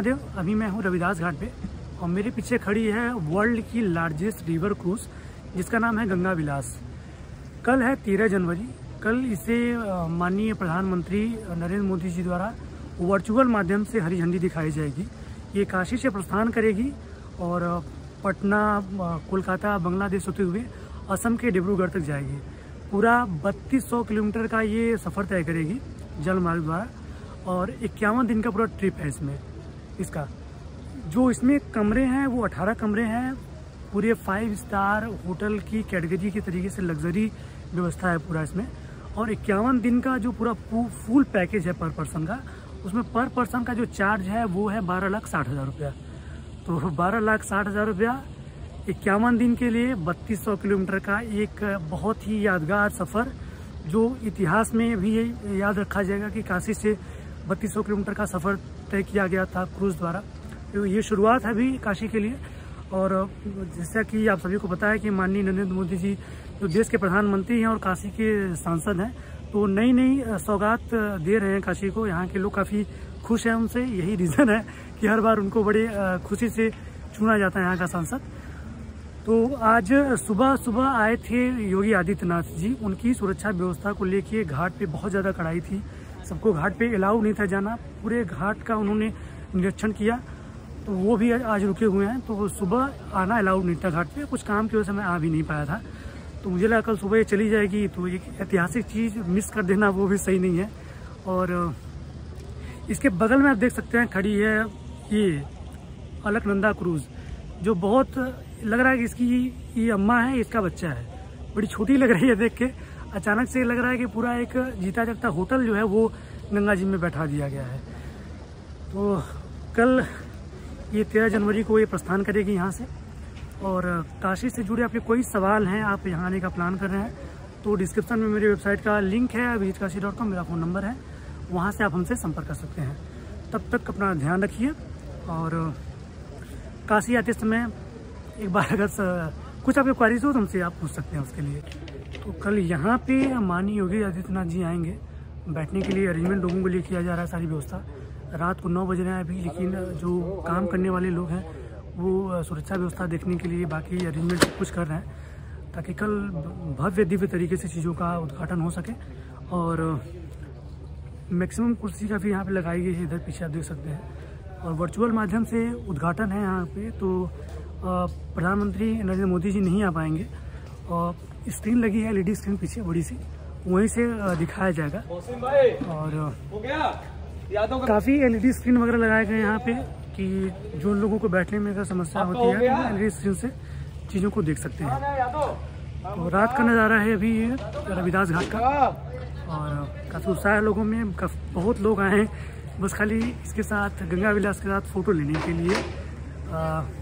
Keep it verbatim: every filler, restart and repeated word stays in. महादेव। अभी मैं हूँ रविदास घाट पे और मेरे पीछे खड़ी है वर्ल्ड की लार्जेस्ट रिवर क्रूज जिसका नाम है गंगा विलास। कल है तेरह जनवरी। कल इसे माननीय प्रधानमंत्री नरेंद्र मोदी जी द्वारा वर्चुअल माध्यम से हरी झंडी दिखाई जाएगी। ये काशी से प्रस्थान करेगी और पटना, कोलकाता, बांग्लादेश होते हुए असम के डिब्रूगढ़ तक जाएगी। पूरा बत्तीस सौ किलोमीटर का ये सफ़र तय करेगी जल मार्ग द्वारा और इक्यावन दिन का पूरा ट्रिप है इसमें। इसका जो इसमें कमरे हैं वो अठारह कमरे हैं, पूरे फाइव स्टार होटल की कैटेगरी के तरीके से लग्जरी व्यवस्था है पूरा इसमें। और इक्यावन दिन का जो पूरा फुल पैकेज है पर पर्सन का, उसमें पर पर्सन का जो चार्ज है वो है बारह लाख साठ हज़ार रुपया। तो बारह लाख साठ हज़ार रुपया इक्यावन दिन के लिए बत्तीस सौ किलोमीटर का एक बहुत ही यादगार सफ़र जो इतिहास में भी ये याद रखा जाएगा कि काशी से बत्तीस सौ किलोमीटर का सफ़र तय किया गया था क्रूज़ द्वारा। तो ये शुरुआत है अभी काशी के लिए। और जैसा कि आप सभी को पता है कि माननीय नरेंद्र मोदी जी जो देश के प्रधानमंत्री हैं और काशी के सांसद हैं, तो नई नई सौगात दे रहे हैं काशी को। यहाँ के लोग काफ़ी खुश हैं उनसे। यही रीज़न है कि हर बार उनको बड़े खुशी से चुना जाता है यहाँ का सांसद। तो आज सुबह सुबह आए थे योगी आदित्यनाथ जी। उनकी सुरक्षा व्यवस्था को लेके घाट पे बहुत ज़्यादा कड़ाई थी, सबको घाट पे अलाउ नहीं था जाना। पूरे घाट का उन्होंने निरीक्षण किया, तो वो भी आज रुके हुए हैं। तो सुबह आना अलाउड नहीं था घाट पे, कुछ काम की वजह से मैं आ भी नहीं पाया था। तो मुझे लगा कल सुबह ये चली जाएगी, तो एक ऐतिहासिक चीज़ मिस कर देना वो भी सही नहीं है। और इसके बगल में आप देख सकते हैं खड़ी है ये अलकनंदा क्रूज़, जो बहुत लग रहा है कि इसकी ये अम्मा है, इसका बच्चा है। बड़ी छोटी लग रही है देख के। अचानक से लग रहा है कि पूरा एक जीता जागता होटल जो है वो गंगा जी में बैठा दिया गया है। तो कल ये तेरह जनवरी को ये प्रस्थान करेगी यहाँ से। और काशी से जुड़े आपके कोई सवाल हैं, आप यहाँ आने का प्लान कर रहे हैं, तो डिस्क्रिप्शन में मेरी वेबसाइट का लिंक है, विजिट काशी डॉट कॉम मेरा फ़ोन नंबर है, वहाँ से आप हमसे संपर्क कर सकते हैं। तब तक अपना ध्यान रखिए। और काशी आते समय एक बार अगर कुछ आपकी क्वारीज हो तो हमसे आप पूछ सकते हैं उसके लिए। तो कल यहाँ पे माननीय योगी आदित्यनाथ जी आएंगे। बैठने के लिए अरेंजमेंट लोगों के लिए किया जा रहा है, सारी व्यवस्था। रात को नौ बज रहे हैं अभी, लेकिन जो काम करने वाले लोग हैं वो सुरक्षा व्यवस्था देखने के लिए बाकी अरेंजमेंट कुछ कर रहे हैं, ताकि कल भव्य दिव्य तरीके से चीज़ों का उद्घाटन हो सके। और मैक्सिमम कुर्सी काफ़ी यहाँ पर लगाई गई है, इधर पीछे आप देख सकते हैं। और वर्चुअल माध्यम से उद्घाटन है यहाँ पर, तो प्रधानमंत्री नरेंद्र मोदी जी नहीं आ पाएंगे। और स्क्रीन लगी है एलईडी स्क्रीन पीछे बड़ी सी, वहीं से दिखाया जाएगा। और काफ़ी एलईडी स्क्रीन वगैरह लगाए गए यहाँ पे कि जो लोगों को बैठने में अगर समस्या होती है, एलईडी स्क्रीन से चीज़ों को देख सकते हैं। तो रात का नज़ारा है अभी ये रविदास घाट का। और काफ़ी उत्साह है लोगों में, बहुत लोग आए हैं बस खाली इसके साथ गंगा विलास के साथ फ़ोटो लेने के लिए।